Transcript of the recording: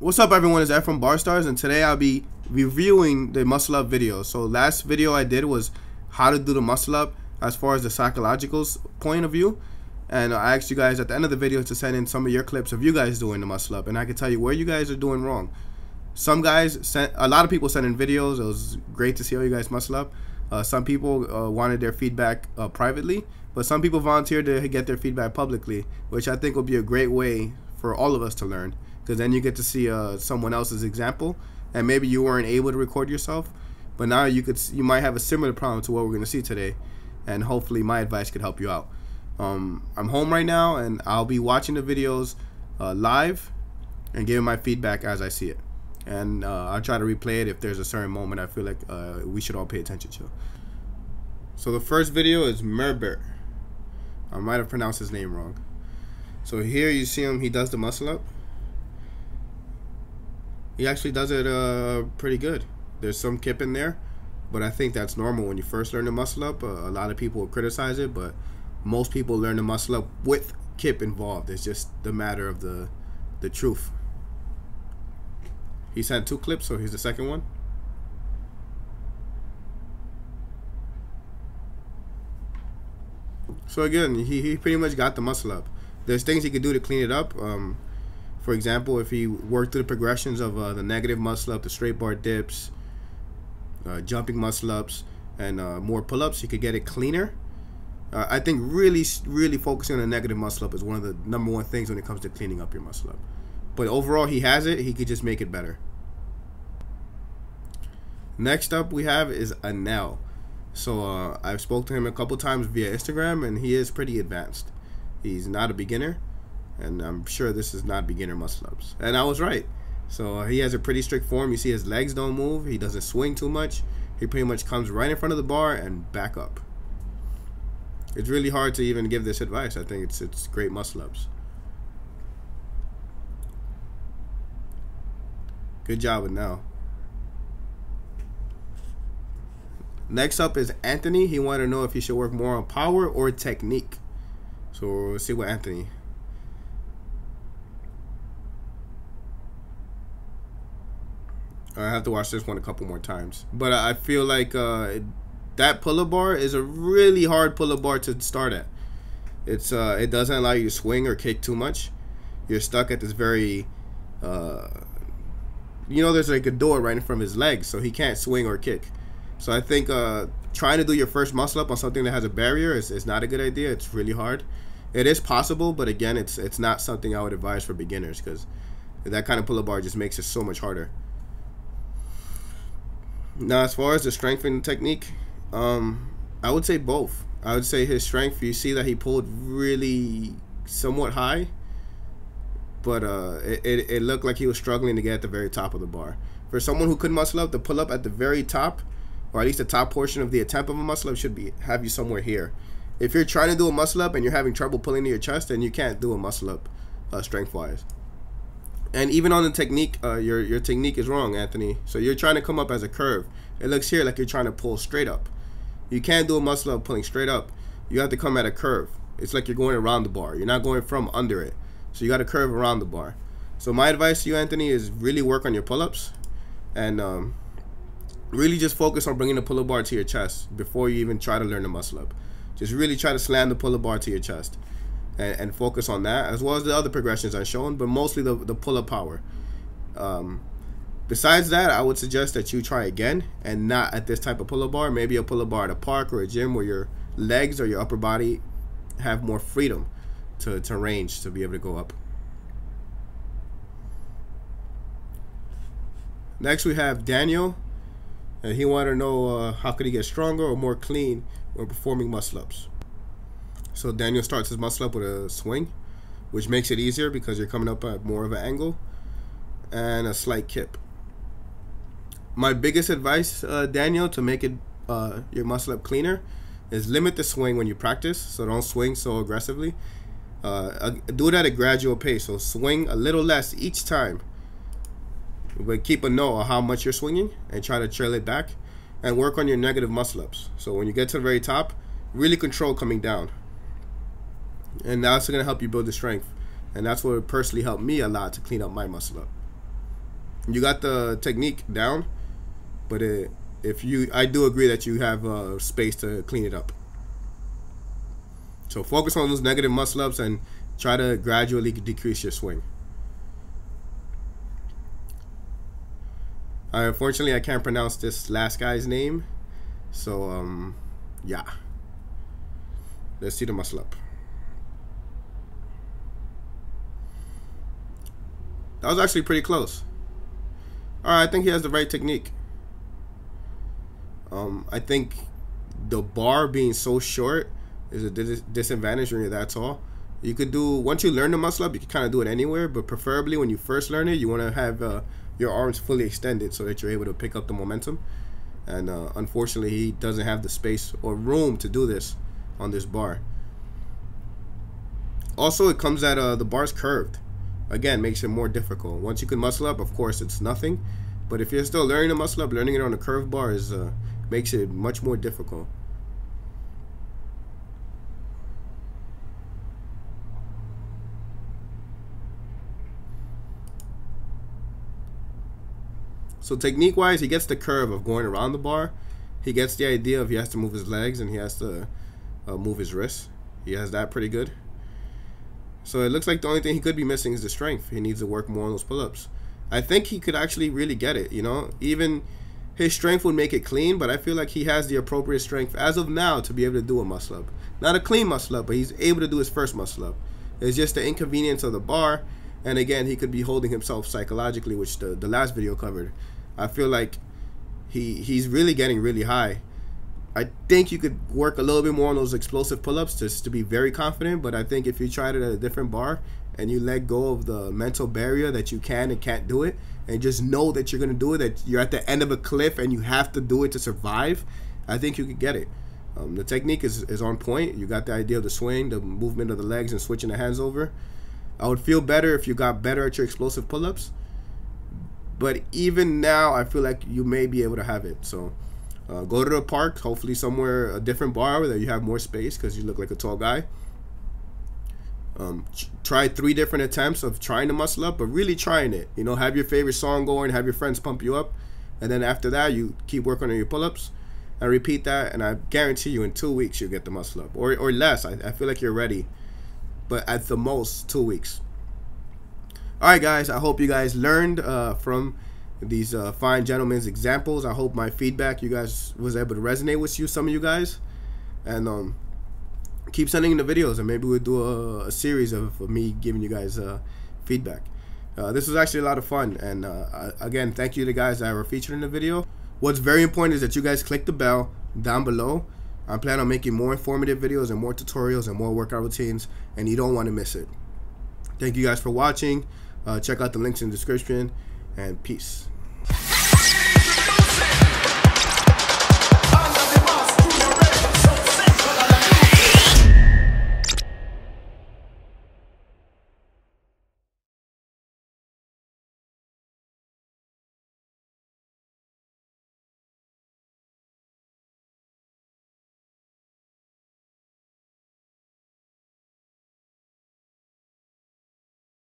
What's up everyone, it's Efrem Barstars, and today I'll be reviewing the muscle up video. So last video I did was how to do the muscle up as far as the psychological point of view, and I asked you guys at the end of the video to send in some of your clips of you guys doing the muscle up, and I can tell you where you guys are doing wrong. Some guys sent, a lot of people sent in videos. It was great to see how you guys muscle up. Some people wanted their feedback privately, but some people volunteered to get their feedback publicly, which I think will be a great way for all of us to learn, because then you get to see someone else's example, and maybe you weren't able to record yourself, but now you might have a similar problem to what we're going to see today, and hopefully my advice could help you out. I'm home right now, and I'll be watching the videos live and giving my feedback as I see it, and I'll try to replay it if there's a certain moment I feel like we should all pay attention to. So the first video is Merbert. I might have pronounced his name wrong. So here you see him, he does the muscle up. He actually does it pretty good. There's some kip in there, but I think that's normal when you first learn to muscle up. A lot of people will criticize it, but most people learn to muscle up with kip involved. It's just the matter of the truth. He's had two clips, so here's the second one. So again, he pretty much got the muscle up. There's things he could do to clean it up. For example, if he worked through the progressions of the negative muscle up, the straight bar dips, jumping muscle ups, and more pull ups, he could get it cleaner. I think really focusing on the negative muscle up is one of the #1 things when it comes to cleaning up your muscle up. But overall, he has it. He could just make it better. Next up we have is Anel. So I've spoke to him a couple times via Instagram, and he is pretty advanced. He's not a beginner, and I'm sure this is not beginner muscle ups. And I was right. So he has a pretty strict form. You see his legs don't move. He doesn't swing too much. He pretty much comes right in front of the bar and back up. It's really hard to even give this advice. I think it's great muscle ups. Good job with now. Next up is Anthony. He wanted to know if he should work more on power or technique. So we'll see what Anthony. I have to watch this one a couple more times, but I feel like that pull-up bar is a really hard pull-up bar to start at. It's it doesn't allow you to swing or kick too much. You're stuck at this very you know, there's like a door right in front of his legs, so he can't swing or kick. So I think trying to do your first muscle up on something that has a barrier is not a good idea. It's really hard. It is possible, but again, it's not something I would advise for beginners, because that kind of pull-up bar just makes it so much harder. Now, as far as the strength and technique, I would say both. I would say his strength, you see that he pulled really somewhat high, but it looked like he was struggling to get at the very top of the bar. For someone who could muscle up, the pull-up at the very top, or at least the top portion of the attempt of a muscle-up, should have you somewhere here. If you're trying to do a muscle-up and you're having trouble pulling to your chest, then you can't do a muscle-up strength-wise. And even on the technique, your technique is wrong, Anthony. So you're trying to come up as a curve. It looks here like you're trying to pull straight up. You can't do a muscle-up pulling straight up. You have to come at a curve. It's like you're going around the bar. You're not going from under it. So you got to curve around the bar. So my advice to you, Anthony, is really work on your pull-ups, and really just focus on bringing the pull-up bar to your chest before you even try to learn the muscle up. Just really try to slam the pull-up bar to your chest, and focus on that, as well as the other progressions I've shown, but mostly the pull-up power. Besides that, I would suggest that you try again, and not at this type of pull-up bar. Maybe a pull-up bar at a park or a gym where your legs or your upper body have more freedom to range to be able to go up. Next we have Daniel, and he wanted to know how could he get stronger or more clean when performing muscle-ups. So Daniel starts his muscle-up with a swing, which makes it easier because you're coming up at more of an angle, and a slight kip. My biggest advice, Daniel, to make it your muscle-up cleaner is limit the swing when you practice, so don't swing so aggressively. Do it at a gradual pace, so swing a little less each time, but keep a note of how much you're swinging and try to trail it back, and work on your negative muscle-ups. So when you get to the very top, really control coming down, and that's going to help you build the strength, and that's what personally helped me a lot to clean up my muscle up. You got the technique down, but I do agree that you have space to clean it up. So focus on those negative muscle ups and try to gradually decrease your swing. Unfortunately, I can't pronounce this last guy's name, so yeah. Let's see the muscle up. That was actually pretty close. Alright, I think he has the right technique. I think the bar being so short is a disadvantage when you're that tall. You could do, once you learn the muscle up, you can kind of do it anywhere, but preferably when you first learn it, you want to have your arms fully extended so that you're able to pick up the momentum. And unfortunately, he doesn't have the space or room to do this on this bar. Also, it comes at the bar's curved. Again, makes it more difficult. Once you can muscle up, of course, it's nothing. But if you're still learning to muscle up, learning it on a curved bar is makes it much more difficult. So technique-wise, he gets the curve of going around the bar. He gets the idea of he has to move his legs and he has to move his wrists. He has that pretty good. So it looks like the only thing he could be missing is the strength. He needs to work more on those pull-ups. I think he could actually really get it, you know. Even his strength would make it clean, but I feel like he has the appropriate strength as of now to be able to do a muscle-up. Not a clean muscle-up, but he's able to do his first muscle-up. It's just the inconvenience of the bar. And again, he could be holding himself psychologically, which the last video covered. I feel like he's really getting really high. I think you could work a little bit more on those explosive pull-ups just to be very confident, but I think if you tried it at a different bar and you let go of the mental barrier that you can and can't do it, and just know that you're going to do it, that you're at the end of a cliff and you have to do it to survive, I think you could get it. The technique is on point. You got the idea of the swing, the movement of the legs and switching the hands over. I would feel better if you got better at your explosive pull-ups, but even now I feel like you may be able to have it. So go to the park, hopefully somewhere, a different bar where you have more space because you look like a tall guy. Try 3 different attempts of trying to muscle up, but really trying it. You know, have your favorite song going, have your friends pump you up, and then after that you keep working on your pull-ups and repeat that, and I guarantee you in 2 weeks you'll get the muscle up, or less. I feel like you're ready, but at the most 2 weeks. Alright guys, I hope you guys learned from these fine gentlemen's examples. I hope my feedback, you guys, was able to resonate with you, some of you guys. And keep sending in the videos, and maybe we'll do a series of me giving you guys feedback. This was actually a lot of fun, and again, thank you to the guys that were featured in the video. What's very important is that you guys click the bell down below. I plan on making more informative videos and more tutorials and more workout routines, and you don't want to miss it. Thank you guys for watching. Check out the links in the description, and peace.